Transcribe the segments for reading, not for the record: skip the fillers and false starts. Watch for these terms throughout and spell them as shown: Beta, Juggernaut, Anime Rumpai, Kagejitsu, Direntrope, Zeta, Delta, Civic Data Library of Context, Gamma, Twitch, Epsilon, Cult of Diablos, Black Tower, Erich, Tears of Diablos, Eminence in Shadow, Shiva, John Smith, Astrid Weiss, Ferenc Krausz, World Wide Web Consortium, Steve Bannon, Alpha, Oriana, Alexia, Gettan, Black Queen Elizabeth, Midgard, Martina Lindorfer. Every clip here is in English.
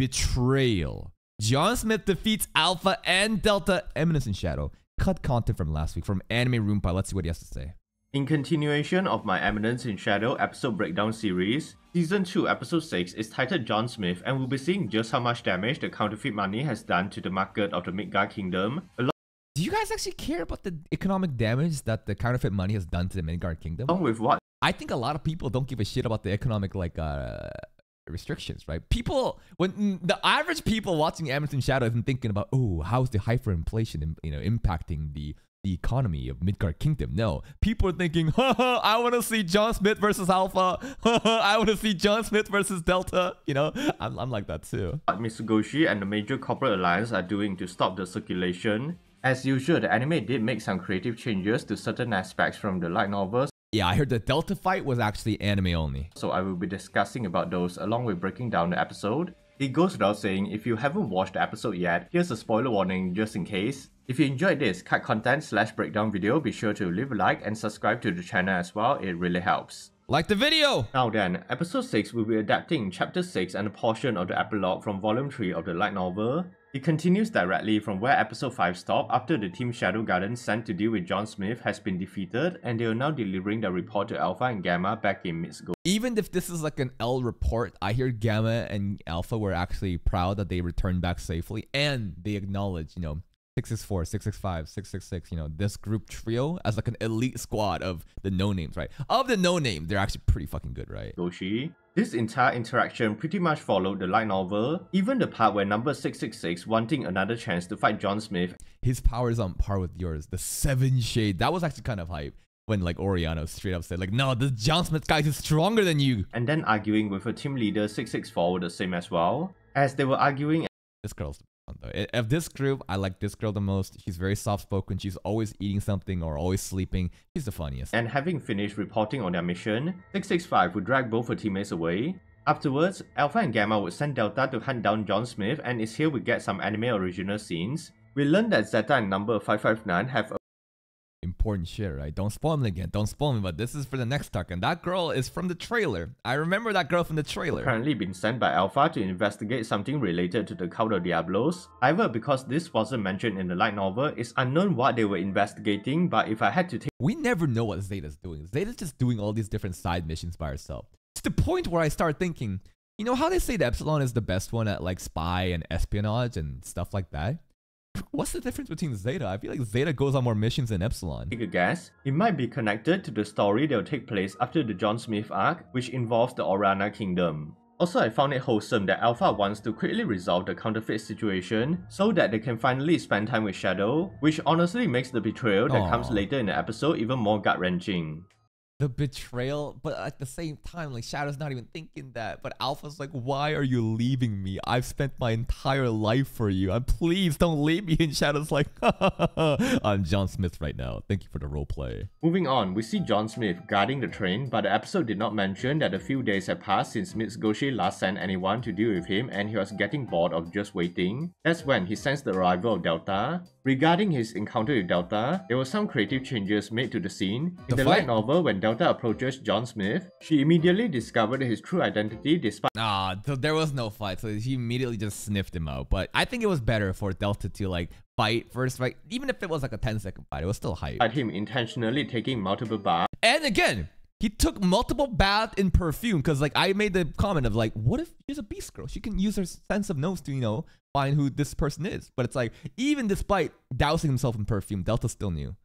Betrayal. John Smith defeats Alpha and Delta. Eminence in Shadow. Cut content from last week from Anime Rumpai. Let's see what he has to say. In continuation of my Eminence in Shadow episode breakdown series, Season 2 Episode 6 is titled John Smith, and we'll be seeing just how much damage the counterfeit money has done to the market of the Midgard Kingdom. Do you guys actually care about the economic damage that the counterfeit money has done to the Midgard Kingdom? Along with what? I think a lot of people don't give a shit about the economic, like, restrictions, right? People, when the average people watching Eminence in Shadow isn't thinking about, oh, how's the hyperinflation, you know, impacting the economy of Midgard Kingdom. No, people are thinking, haha, I want to see John Smith versus Alpha. I want to see John Smith versus Delta. You know, I'm like that too. What Mitsugoshi and the major corporate alliance are doing to stop the circulation. As usual, the anime did make some creative changes to certain aspects from the light novels. Yeah, I heard the Delta fight was actually anime only. So I will be discussing about those along with breaking down the episode. It goes without saying, if you haven't watched the episode yet, here's a spoiler warning just in case. If you enjoyed this cut content / breakdown video, be sure to leave a like and subscribe to the channel as well, it really helps. Like the video! Now then, episode 6 will be adapting chapter 6 and a portion of the epilogue from volume 3 of the light novel. It continues directly from where episode 5 stopped after the team Shadow Garden sent to deal with John Smith has been defeated, and they are now delivering their report to Alpha and Gamma back in Midgard. Even if this is like an L report, I hear Gamma and Alpha were actually proud that they returned back safely, and they acknowledge, you know, 664, 665, 666, you know, this group trio as like an elite squad of the no-names, right? Of the no-names, they're actually pretty fucking good, right? Goshi. This entire interaction pretty much followed the light novel, even the part where number 666 wanting another chance to fight John Smith. His power is on par with yours, the 7 Shade. That was actually kind of hype when like Oriana straight up said like, no, this John Smith guy is stronger than you. And then arguing with her team leader 664 the same as well. As they were arguing, this girl's though. Of this group, I like this girl the most. She's very soft-spoken. She's always eating something or always sleeping. She's the funniest. And having finished reporting on their mission, 665 would drag both her teammates away. Afterwards, Alpha and Gamma would send Delta to hunt down John Smith, and it's here we get some anime original scenes. We learn that Zeta and number 559 have a important shit, right? Don't spoil me again. Don't spoil me, but this is for the next talk. And that girl is from the trailer. I remember that girl from the trailer. Apparently been sent by Alpha to investigate something related to the Cult of Diablos. However, because this wasn't mentioned in the light novel, it's unknown what they were investigating, but if I had to take... We never know what Zeta's doing. Zeta's just doing all these different side missions by herself. It's the point where I start thinking, you know how they say the Epsilon is the best one at like spy and espionage and stuff like that? What's the difference between Zeta? I feel like Zeta goes on more missions than Epsilon. Take a guess. It might be connected to the story that will take place after the John Smith arc, which involves the Oriana Kingdom. Also, I found it wholesome that Alpha wants to quickly resolve the counterfeit situation so that they can finally spend time with Shadow, which honestly makes the betrayal that comes later in the episode even more gut-wrenching. The betrayal, but at the same time, like Shadow's not even thinking that. But Alpha's like, why are you leaving me? I've spent my entire life for you. Please don't leave me. And Shadow's like, I'm John Smith right now. Thank you for the roleplay. Moving on, we see John Smith guarding the train, but the episode did not mention that a few days had passed since Mitsugoshi last sent anyone to deal with him, and he was getting bored of just waiting. That's when he sensed the arrival of Delta. Regarding his encounter with Delta, there were some creative changes made to the scene. In the light novel, when Delta approaches John Smith, she immediately discovered his true identity despite... so there was no fight, so she immediately just sniffed him out. But I think it was better for Delta to like fight first, right? Even if it was like a 10-second fight, it was still hype. But him intentionally taking multiple baths. And again, he took multiple baths in perfume, because like I made the comment of like, what if she's a beast girl? She can use her sense of nose to, you know, find who this person is. But it's like, even despite dousing himself in perfume, Delta still knew.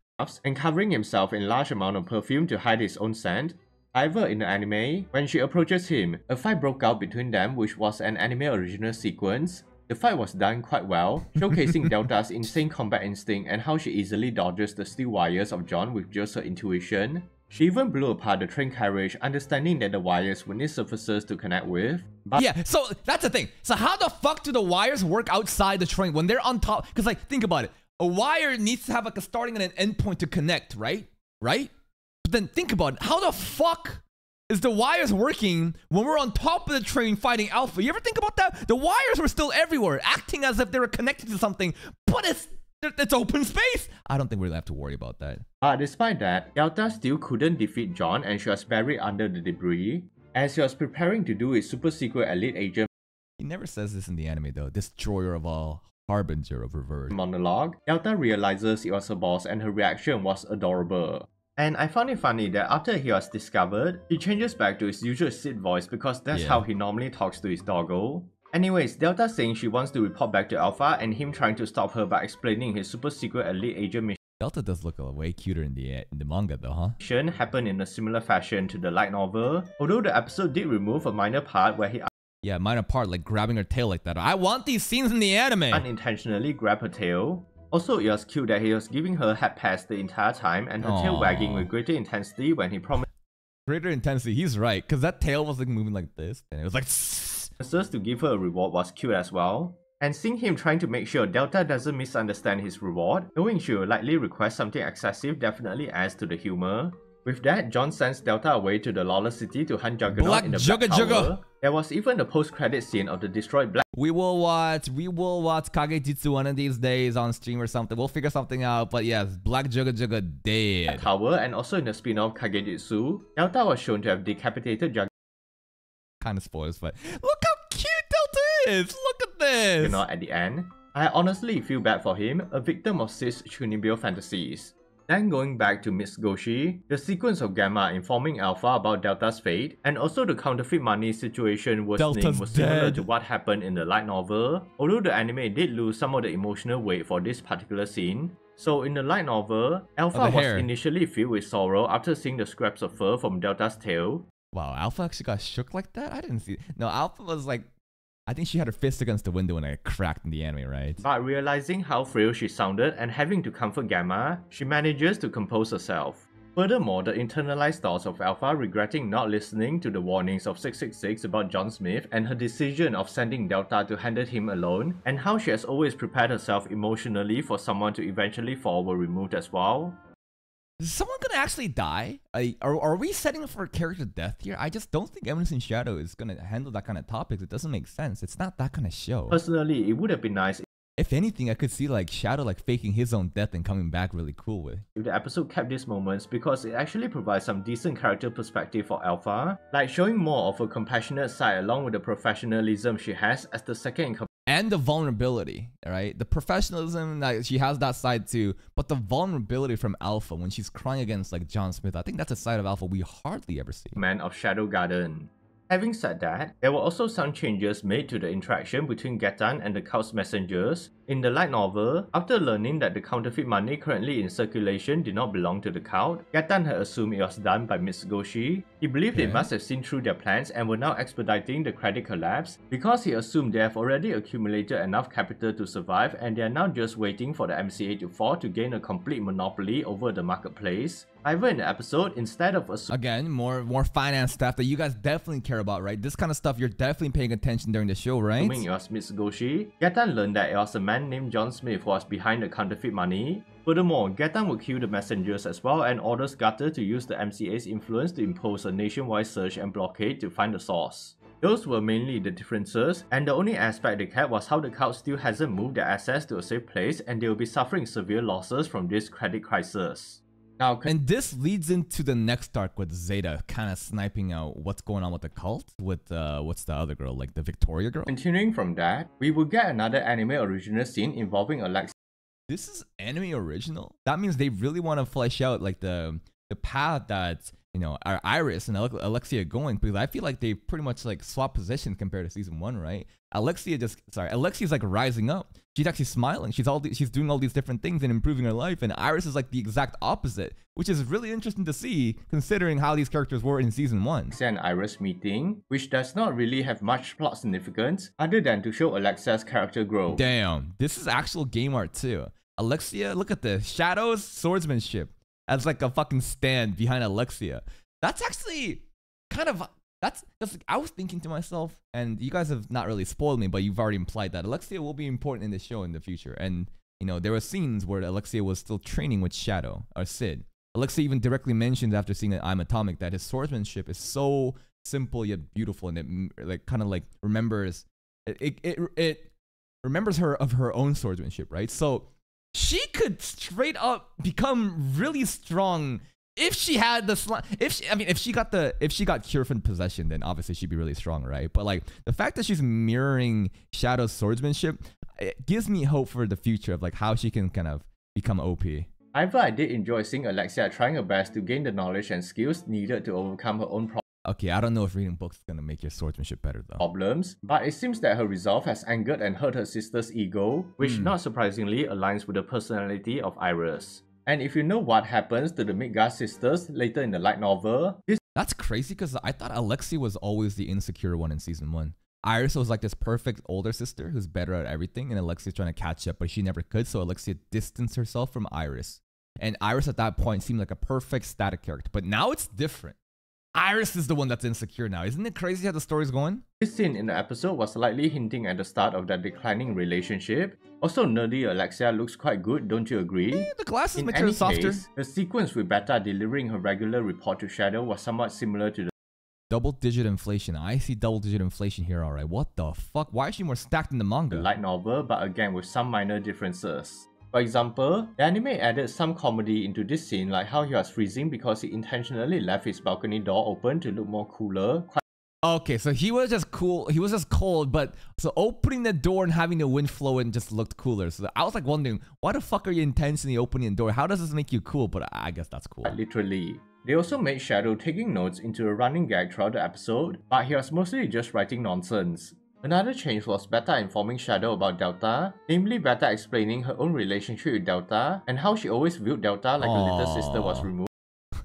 And covering himself in large amount of perfume to hide his own scent. However, in the anime, when she approaches him, a fight broke out between them, which was an anime original sequence. The fight was done quite well, showcasing Delta's insane combat instinct and how she easily dodges the steel wires of John with just her intuition. She even blew apart the train carriage, understanding that the wires would need surfaces to connect with. But yeah, so that's the thing. So how the fuck do the wires work outside the train when they're on top? Because like, think about it. A wire needs to have like a starting and an end point to connect, right? Right? But then think about it. How the fuck is the wires working when we're on top of the train fighting Alpha? You ever think about that? The wires were still everywhere, acting as if they were connected to something, but it's open space. I don't think we'll have to worry about that. Despite that, Delta still couldn't defeat John, and she was buried under the debris. As she was preparing to do his super secret elite agent He never says this in the anime though. Destroyer of all, harbinger of reverse. Monologue. Delta realizes it was a boss and her reaction was adorable. And I found it funny that after he was discovered, he changes back to his usual Sid voice because that's how he normally talks to his doggo. Anyways, Delta saying she wants to report back to Alpha and him trying to stop her by explaining his super secret elite agent mission. Delta does look way cuter in the manga though, huh? Mission happened in a similar fashion to the light novel, although the episode did remove a minor part where he... Yeah, minor part, like grabbing her tail like that. I want these scenes in the anime! Unintentionally grab her tail. Also, it was cute that he was giving her head pass the entire time and her tail wagging with greater intensity when he promised... Greater intensity, he's right, because that tail was like moving like this, and it was like... to give her a reward was cute as well. And seeing him trying to make sure Delta doesn't misunderstand his reward, knowing she will likely request something excessive definitely adds to the humor. With that, John sends Delta away to the lawless city to hunt Juggernaut in the Black Tower. There was even the post-credit scene of the destroyed Black... We will watch Kagejitsu one of these days on stream or something. We'll figure something out, but yes, Black Juggernaut dead. Black Tower, and also in the spin-off Kagejitsu, Delta was shown to have decapitated Juggernaut. Kind of spoilers, but look how cute Delta is! Look at this! Juggernaut at the end. I honestly feel bad for him, a victim of cis Shunibyo fantasies. Then going back to Mitsugoshi, the sequence of Gamma informing Alpha about Delta's fate, and also the counterfeit money situation worsening was similar to what happened in the light novel, although the anime did lose some of the emotional weight for this particular scene. So in the light novel, Alpha was initially filled with sorrow after seeing the scraps of fur from Delta's tail. Wow, Alpha actually got shook like that? I didn't see it. No, Alpha was like... I think she had her fist against the window and it cracked in the anime, right? But realizing how frail she sounded and having to comfort Gamma, she manages to compose herself. Furthermore, the internalized thoughts of Alpha regretting not listening to the warnings of 666 about John Smith and her decision of sending Delta to handle him alone, and how she has always prepared herself emotionally for someone to eventually fall were removed as well. Is someone gonna actually die? Are we setting up for character death here? I just don't think Eminence in Shadow is gonna handle that kind of topics. It doesn't make sense. It's not that kind of show. Personally, it would have been nice if anything, I could see like Shadow like faking his own death and coming back really cool with. If the episode kept these moments because it actually provides some decent character perspective for Alpha, like showing more of her compassionate side along with the professionalism she has as the second in command. And the vulnerability, right? The professionalism, like, she has that side too, but the vulnerability from Alpha when she's crying against like John Smith, I think that's a side of Alpha we hardly ever see. Man of Shadow Garden. Having said that, there were also some changes made to the interaction between Gettan and the cult's messengers. In the light novel, after learning that the counterfeit money currently in circulation did not belong to the cult, Gettan had assumed it was done by Mitsugoshi. He believed they must have seen through their plans and were now expediting the credit collapse because he assumed they have already accumulated enough capital to survive and they are now just waiting for the MCA to fall to gain a complete monopoly over the marketplace. However, in the episode, instead of assuming... Again, more finance stuff that you guys definitely care about, right? This kind of stuff you're definitely paying attention during the show, right? Assuming it was Mitsugoshi, Gettan learned that it was a man named John Smith who was behind the counterfeit money. Furthermore, Gettan would kill the messengers as well and orders Gutter to use the MCA's influence to impose a nationwide search and blockade to find the source. Those were mainly the differences, and the only aspect they kept was how the cult still hasn't moved their assets to a safe place and they will be suffering severe losses from this credit crisis. Now, and this leads into the next arc with Zeta kind of sniping out what's going on with the cult with what's the other girl, like the Victoria girl. Continuing from that, we will get another anime original scene involving Alexa. This is anime original? That means they really want to flesh out like the path that, you know, our Iris and Alexia are going, because I feel like they pretty much like swap positions compared to season one, right? Alexia's like rising up. She's actually smiling. She's doing all these different things and improving her life. And Iris is like the exact opposite, which is really interesting to see considering how these characters were in season one. Alexia and Iris meeting, which does not really have much plot significance other than to show Alexia's character growth. Damn, this is actual game art too. Alexia, look at this. Shadow's swordsmanship as like a fucking stand behind Alexia. That's actually kind of... That's like, I was thinking to myself, and you guys have not really spoiled me, but you've already implied that Alexia will be important in the show in the future. And, you know, there were scenes where Alexia was still training with Shadow, or Sid. Alexia even directly mentions after seeing I'm Atomic that his swordsmanship is so simple yet beautiful, and it like kind of like remembers... It remembers her of her own swordsmanship, right? So she could straight up become really strong If she had the slime, if she got cure from possession, then obviously she'd be really strong, right? But like the fact that she's mirroring Shadow's swordsmanship, it gives me hope for the future of like how she can kind of become OP. However, I did enjoy seeing Alexia trying her best to gain the knowledge and skills needed to overcome her own problems. Okay, I don't know if reading books is gonna make your swordsmanship better though. But it seems that her resolve has angered and hurt her sister's ego, which not surprisingly aligns with the personality of Iris. And if you know what happens to the Midgard sisters later in the light novel, that's crazy because I thought Alexi was always the insecure one in season 1. Iris was like this perfect older sister who's better at everything, and Alexia's trying to catch up, but she never could, so Alexia distanced herself from Iris. And Iris at that point seemed like a perfect static character, but now it's different. Iris is the one that's insecure now. Isn't it crazy how the story's going? This scene in the episode was slightly hinting at the start of that declining relationship. Also, nerdy Alexia looks quite good, don't you agree? Yeah, the glasses make her softer. The sequence with Beta delivering her regular report to Shadow was somewhat similar to the double-digit inflation. I see double-digit inflation here, alright. What the fuck? Why is she more stacked in the manga? The light novel, but again with some minor differences. For example, the anime added some comedy into this scene, like how he was freezing because he intentionally left his balcony door open to look more cooler. Okay, so he was just cool, he was just cold, but so opening the door and having the wind flow in just looked cooler. So I was like wondering, why the fuck are you intentionally opening the door? How does this make you cool? But I guess that's cool. Literally. They also made Shadow taking notes into a running gag throughout the episode, but he was mostly just writing nonsense. Another change was Beta informing Shadow about Delta, namely Beta explaining her own relationship with Delta and how she always viewed Delta like her little sister was removed.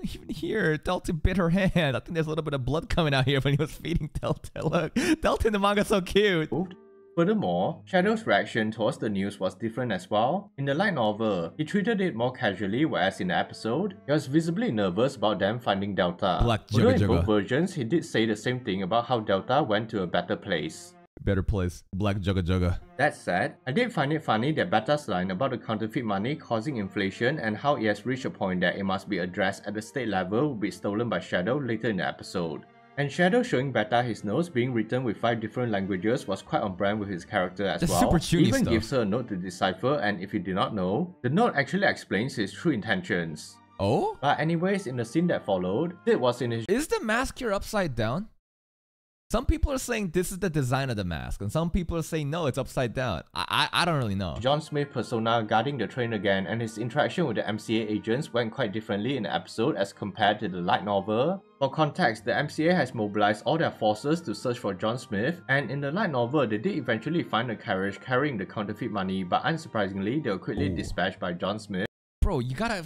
Even here, Delta bit her hand. I think there's a little bit of blood coming out here when he was feeding Delta. Look, Delta in the manga is so cute. Furthermore, Shadow's reaction towards the news was different as well. In the light novel, he treated it more casually, whereas in the episode, he was visibly nervous about them finding Delta. Although in both versions, he did say the same thing about how Delta went to a better place. Black Juggernaut. That said, I did find it funny that Beta's line about the counterfeit money causing inflation and how it has reached a point that it must be addressed at the state level will be stolen by Shadow later in the episode. And Shadow showing Beta his notes being written with 5 different languages was quite on brand with his character as well. Super tuny even stuff. Gives her a note to decipher, and if you did not know, the note actually explains his true intentions. Oh? But anyways, in the scene that followed, it was in his- Is the mask here upside down? Some people are saying this is the design of the mask, and some people are saying no, it's upside down. I don't really know. John Smith persona guarding the train again, and his interaction with the MCA agents went quite differently in the episode as compared to the light novel. For context, the MCA has mobilized all their forces to search for John Smith, and in the light novel, they did eventually find a carriage carrying the counterfeit money, but unsurprisingly, they were quickly dispatched by John Smith. Bro, you gotta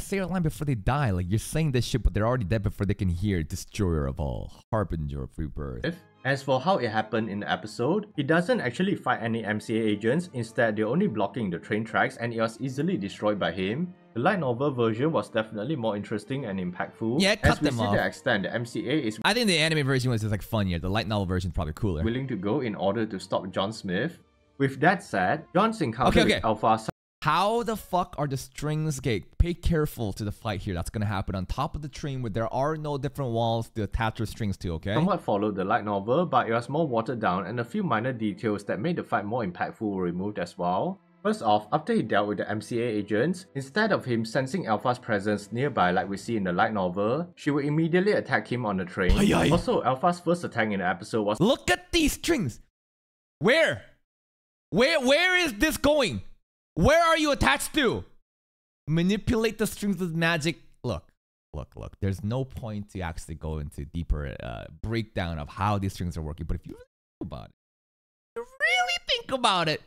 say your line before they die. Like, you're saying this shit, but they're already dead before they can hear. Destroyer of all, harbinger of rebirth. As for how it happened in the episode, he doesn't actually fight any MCA agents. Instead, they're only blocking the train tracks, and it was easily destroyed by him. The light novel version was definitely more interesting and impactful. Yeah, cut them off. As we see the extent, the MCA is... I think the anime version was just like funnier. The light novel version is probably cooler. ...willing to go in order to stop John Smith. With that said, John's encounter with Alpha... How the fuck are the strings gate? Pay careful to the fight here that's gonna happen on top of the train where there are no different walls to attach your strings to, okay? Somewhat followed the light novel, but it was more watered down, and a few minor details that made the fight more impactful were removed as well. First off, after he dealt with the MCA agents, instead of him sensing Alpha's presence nearby like we see in the light novel, she would immediately attack him on the train. Also, Alpha's first attack in the episode was- Look at these strings! Where is this going? Where are you attached to? Manipulate the strings with magic. Look. There's no point to actually go into deeper breakdown of how these strings are working. But if you really think about it,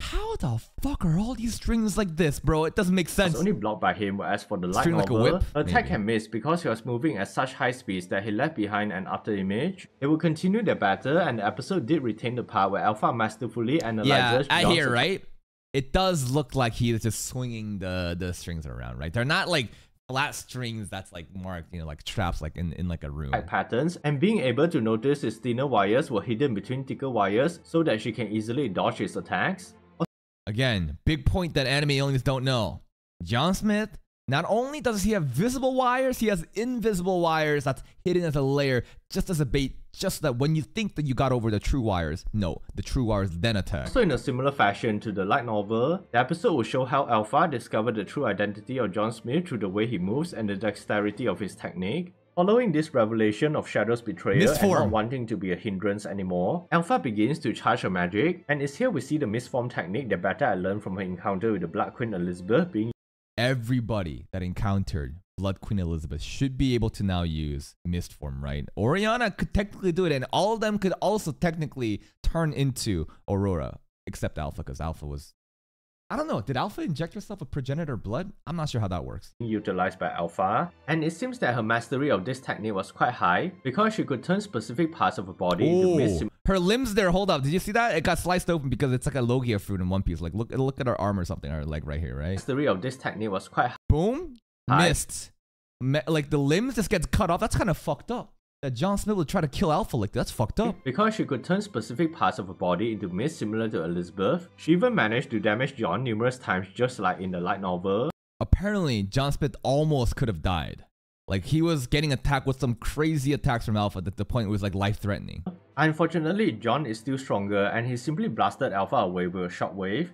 how the fuck are all these strings like this, bro? It doesn't make sense. It's only blocked by him, whereas for the light novel, attack and miss because he was moving at such high speeds that he left behind an after image. It will continue the battle, and the episode did retain the part where Alpha masterfully analyzes. Yeah, I hear, right? It does look like he is just swinging the strings around, right? They're not like flat strings that's like marked, you know, like traps like in like a room. Patterns, and being able to notice his thinner wires were hidden between thicker wires so that she can easily dodge his attacks. Again, big point that anime onlys don't know. John Smith, not only does he have visible wires, he has invisible wires that's hidden as a layer just as a bait Just that when you think that you got over the True Wires, no, the True Wires then attack. So in a similar fashion to the light novel, the episode will show how Alpha discovered the true identity of John Smith through the way he moves and the dexterity of his technique. Following this revelation of Shadow's betrayal and not wanting to be a hindrance anymore, Alpha begins to charge her magic, and it's here we see the misform technique that Beta learned from her encounter with the Black Queen Elizabeth being... Everybody that encountered Blood Queen Elizabeth should be able to now use Mist Form, right? Oriana could technically do it, and all of them could also technically turn into Aurora, except Alpha, because Alpha was... I don't know, did Alpha inject herself with progenitor blood? I'm not sure how that works. ...utilized by Alpha, and it seems that her mastery of this technique was quite high, because she could turn specific parts of her body into Mist. Her limbs there, hold up, did you see that? It got sliced open because it's like a Logia fruit in One Piece. Like, look at her arm or something, or like right here, right? Mastery of this technique was quite high. Boom! Missed. Like the limbs just gets cut off. That's kind of fucked up. That John Smith would try to kill Alpha like that's fucked up. Because she could turn specific parts of her body into mist similar to Elizabeth, she even managed to damage John numerous times just like in the light novel. Apparently, John Smith almost could have died. Like he was getting attacked with some crazy attacks from Alpha that the point it was like life-threatening. Unfortunately, John is still stronger and he simply blasted Alpha away with a shockwave.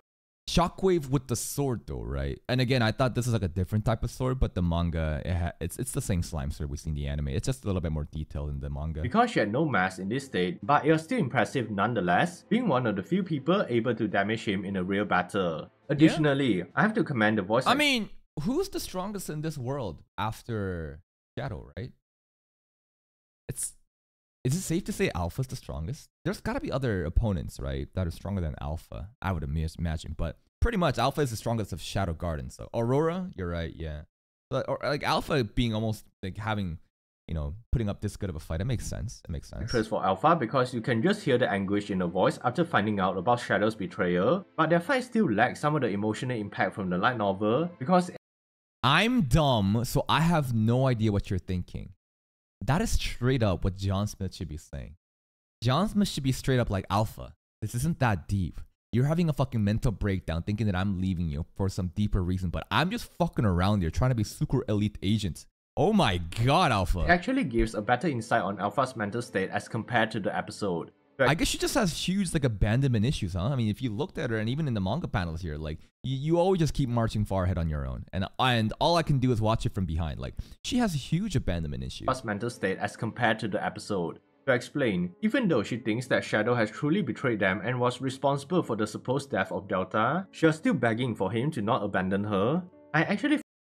Shockwave with the sword though, right? And again, I thought this is like a different type of sword, but the manga, it's the same slime sword we see in the anime. It's just a little bit more detailed in the manga. Because she had no mass in this state, but it was still impressive nonetheless, being one of the few people able to damage him in a real battle. Additionally, I have to commend the voice. I mean, who's the strongest in this world after Shadow, right? Is it safe to say Alpha's the strongest? There's gotta be other opponents, right, that are stronger than Alpha, I would imagine, but pretty much Alpha is the strongest of Shadow Garden, so Aurora, you're right, yeah. But, or, like, Alpha being almost, like, having, you know, putting up this good of a fight, it makes sense, it makes sense. Interest for Alpha because you can just hear the anguish in her voice after finding out about Shadow's betrayal, but their fight still lacks some of the emotional impact from the light novel, because... I'm dumb, so I have no idea what you're thinking. That is straight up what John Smith should be saying. John Smith should be straight up like, Alpha, this isn't that deep. You're having a fucking mental breakdown thinking that I'm leaving you for some deeper reason, but I'm just fucking around here trying to be super elite agent. Oh my god, Alpha. It actually gives a better insight on Alpha's mental state as compared to the episode. I guess she just has huge, like, abandonment issues, huh? I mean, if you looked at her, and even in the manga panels here, like, you always just keep marching far ahead on your own. And all I can do is watch it from behind. Like, she has a huge abandonment issue. Alpha's mental state as compared to the episode. To explain, even though she thinks that Shadow has truly betrayed them and was responsible for the supposed death of Delta, she was still begging for him to not abandon her.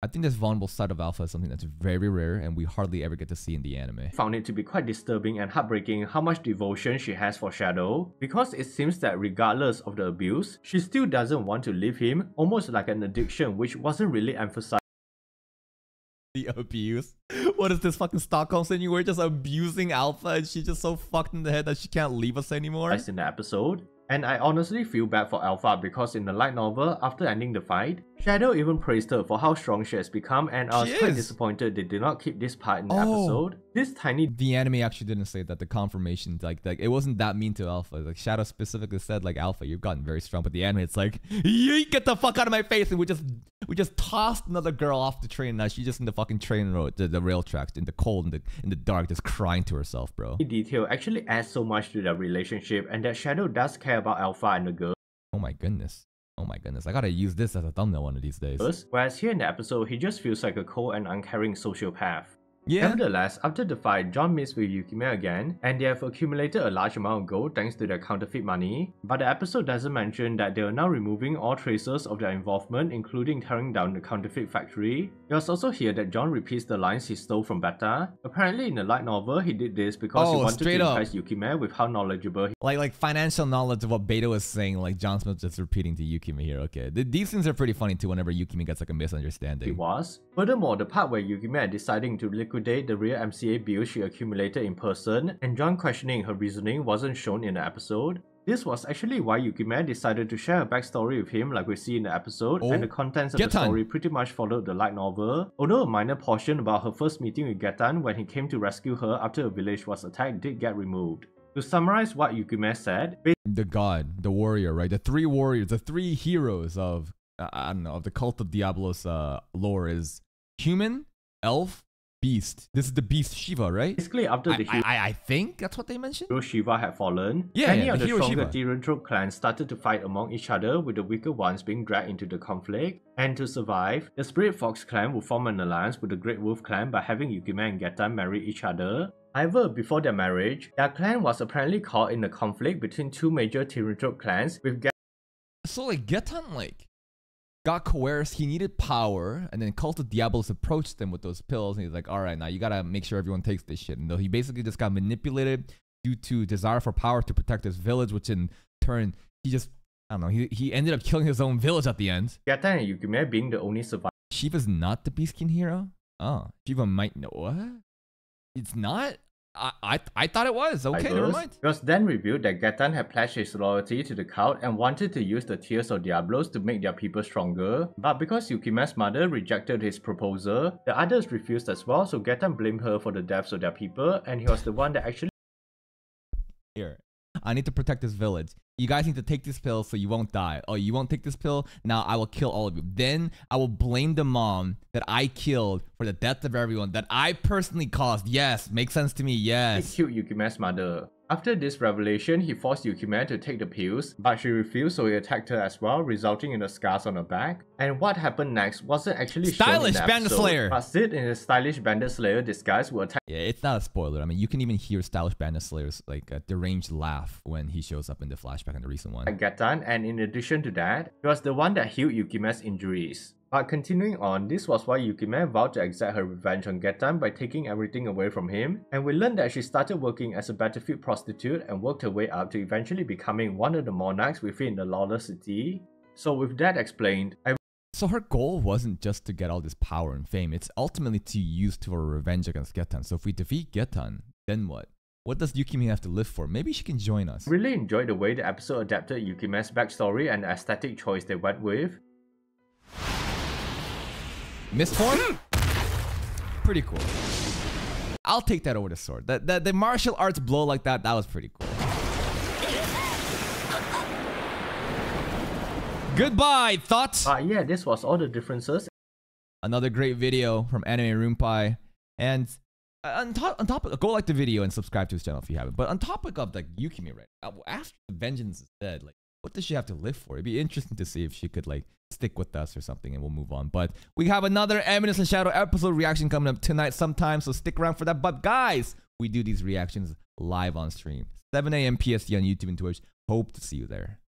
I think this vulnerable side of Alpha is something that's very rare and we hardly ever get to see in the anime. Found it to be quite disturbing and heartbreaking how much devotion she has for Shadow, because it seems that regardless of the abuse, she still doesn't want to leave him, almost like an addiction which wasn't really emphasized. The abuse? What is this fucking Stockholm syndrome? We're just abusing Alpha and she's just so fucked in the head that she can't leave us anymore? As in the episode. And I honestly feel bad for Alpha because in the light novel, after ending the fight, Shadow even praised her for how strong she has become, and I was quite disappointed they did not keep this part in the episode. The anime actually didn't say that, the confirmation, like it wasn't that mean to Alpha. Like Shadow specifically said, like, Alpha, you've gotten very strong, but the anime, it's like, you get the fuck out of my face, and we just tossed another girl off the train, and now she's just in the fucking train road, the rail tracks, in the cold, in the dark, just crying to herself, bro. Detail actually adds so much to their relationship, and that Shadow does care about Alpha and the girl. Oh my goodness, I gotta use this as a thumbnail one of these days. Whereas here in the episode, he just feels like a cold and uncaring sociopath. Yeah. Nevertheless, after the fight, John meets with Yukime again, and they have accumulated a large amount of gold thanks to their counterfeit money, but the episode doesn't mention that they are now removing all traces of their involvement, including tearing down the counterfeit factory. It was also here that John repeats the lines he stole from Beta. Apparently in the light novel, he did this because he wanted to impress Yukime with how knowledgeable he... Like financial knowledge of what Beta was saying, like John Smith just repeating to Yukime here, okay. These things are pretty funny too whenever Yukime gets like a misunderstanding. Furthermore, the part where Yukime is deciding to liquidate the real MCA bill she accumulated in person, and John questioning her reasoning wasn't shown in the episode. This was actually why Yukime decided to share a backstory with him like we see in the episode, and the contents of the story pretty much followed the light novel, although a minor portion about her first meeting with Gettan when he came to rescue her after a village was attacked did get removed. To summarize what Yukime said, the god, the warrior, right? The three warriors, the three heroes of, I don't know, of the Cult of Diablos lore is human, elf, beast. This is the beast Shiva, right? Basically, after the I think that's what they mentioned. Hero Shiva had fallen. Yeah, many of the stronger Direntrope clans started to fight among each other, with the weaker ones being dragged into the conflict. And to survive, the Spirit Fox clan would form an alliance with the Great Wolf clan by having Yukime and Gettan marry each other. However, before their marriage, their clan was apparently caught in a conflict between two major Direntrope clans, with Gettan. So like Gettan got coerced, he needed power, and then Cult of Diablos approached him with those pills, and he's like, alright, now you gotta make sure everyone takes this shit. And though he basically just got manipulated due to desire for power to protect his village, which in turn, he just, I don't know, he ended up killing his own village at the end. Gettan and Yukime being the only survivor. Shiva's not the Beast King hero? Oh, Shiva might know what? It's not? I thought it was. Okay, never mind. It was then revealed that Gettan had pledged his loyalty to the cult and wanted to use the Tears of Diablos to make their people stronger. But because Yukime's mother rejected his proposal, the others refused as well, so Gettan blamed her for the deaths of their people, and he was the one that actually... Here, I need to protect this village. You guys need to take this pill so you won't die. Oh, you won't take this pill? Now I will kill all of you. Then I will blame the mom that I killed for the death of everyone that I personally caused. Yes, makes sense to me, yes. He killed Yukime's mother. After this revelation, he forced Yukime to take the pills, but she refused, so he attacked her as well, resulting in the scars on her back. And what happened next wasn't actually stylish shown in the bandit slayer. But Sid in his stylish bandit slayer disguise will attack. Yeah, it's not a spoiler. I mean, you can even hear stylish bandit slayer's deranged laugh when he shows up in the flashback in the recent one. Gettan, and in addition to that, he was the one that healed Yukime's injuries. But continuing on, this was why Yukime vowed to exact her revenge on Gettan by taking everything away from him, and we learned that she started working as a battlefield prostitute and worked her way up to eventually becoming one of the monarchs within the lawless city. So with that explained, so her goal wasn't just to get all this power and fame, it's ultimately to use to her revenge against Gettan. So if we defeat Gettan, then what? What does Yukime have to live for? Maybe she can join us. Really enjoyed the way the episode adapted Yukime's backstory and the aesthetic choice they went with. Mistborn? Pretty cool. I'll take that over the sword. The martial arts blow like that, that was pretty cool. Goodbye, thoughts? Yeah, this was all the differences. Another great video from Anime Rumpai. And on top of, go like the video and subscribe to his channel if you haven't. But on topic of like Yukime, right? After the vengeance is dead, like, what does she have to live for? It'd be interesting to see if she could like stick with us or something, and we'll move on. But we have another Eminence in Shadow episode reaction coming up tonight sometime, so stick around for that. But guys, we do these reactions live on stream, 7 AM PST on YouTube and Twitch. Hope to see you there.